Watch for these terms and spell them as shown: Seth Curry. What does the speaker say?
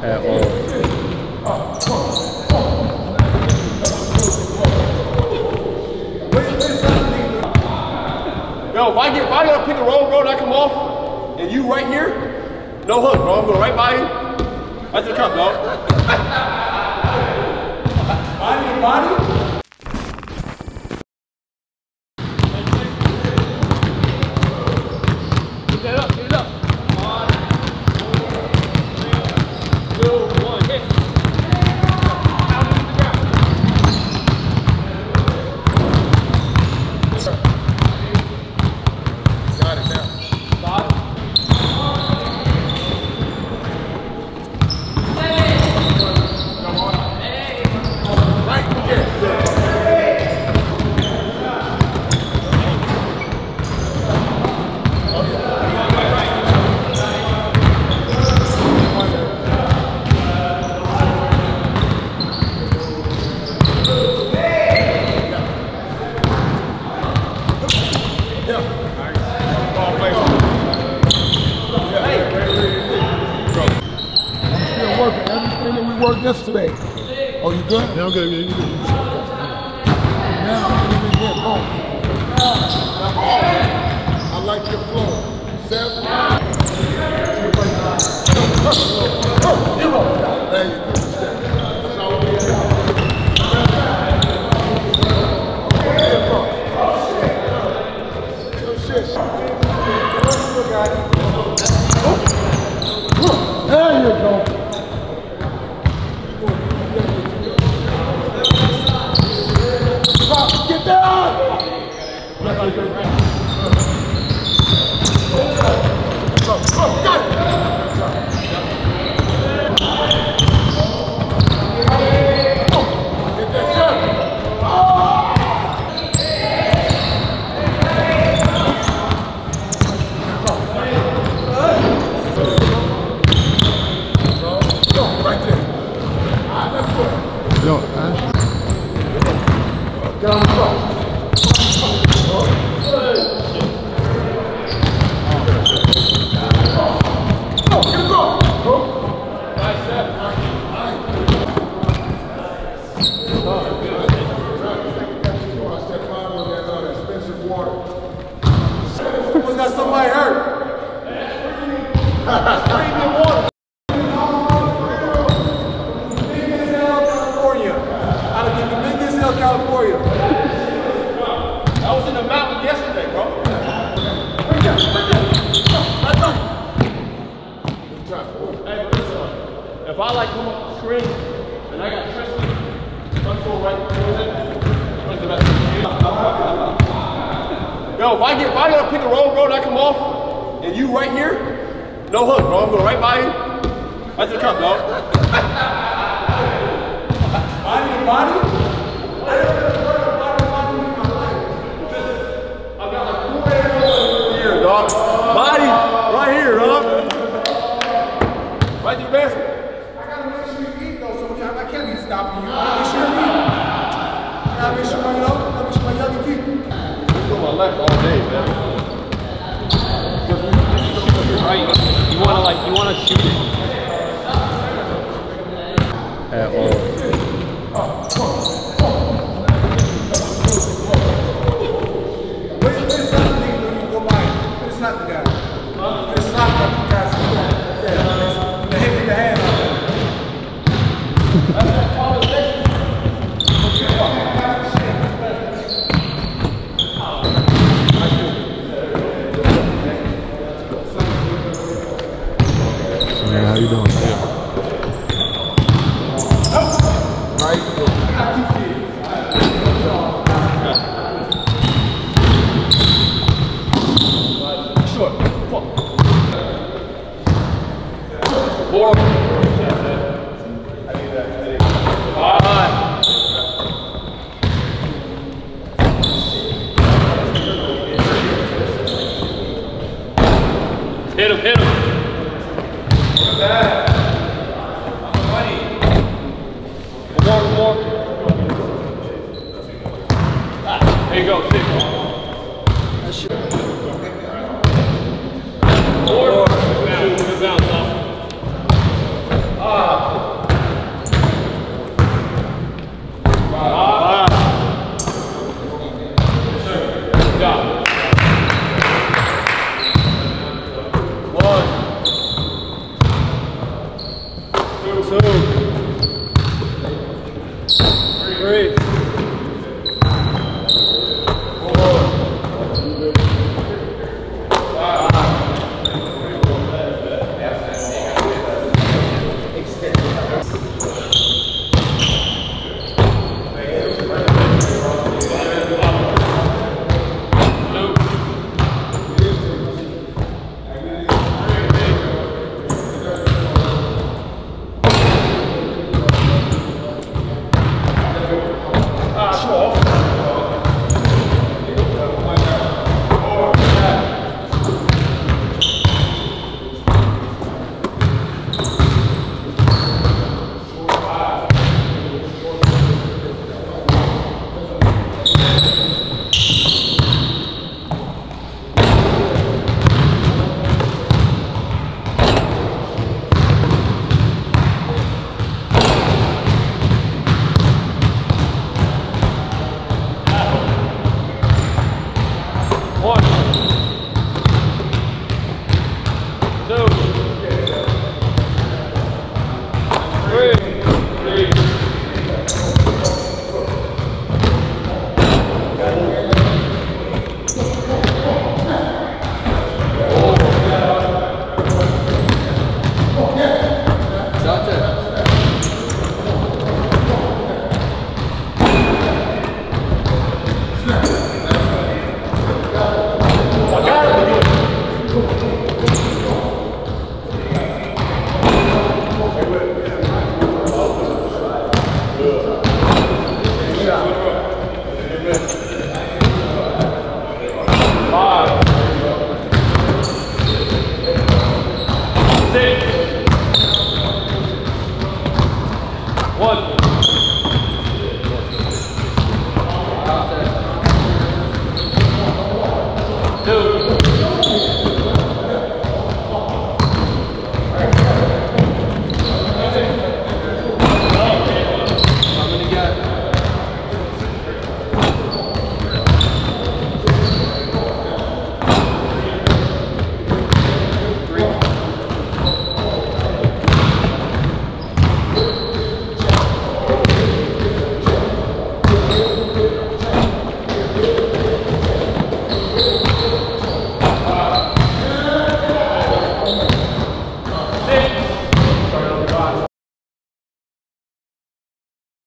Yo, if I get on a pick and roll, bro, and I come off, and you right here, no hook, bro. I'm going right by you. That's the cup, dog. Body to body. Yesterday. Oh, you good? Yeah, I'm good. Yeah, you good. Now, I like your flow. Seth. There you go. If I get a pick and roll, bro, and I come off, and you right here, no hook, bro. I'm going right by you. That's the cup, dog. Body to body. I don't know the word body to body in my life. I've got like 4 right here, dog. Body right here, dog. Right to the basket. I got to make sure you eat, though, so I can't be stopping you. I got to make sure you eat. I got to make sure my young people. My left all day, man. Right, you wanna shoot it. At all. 2-2.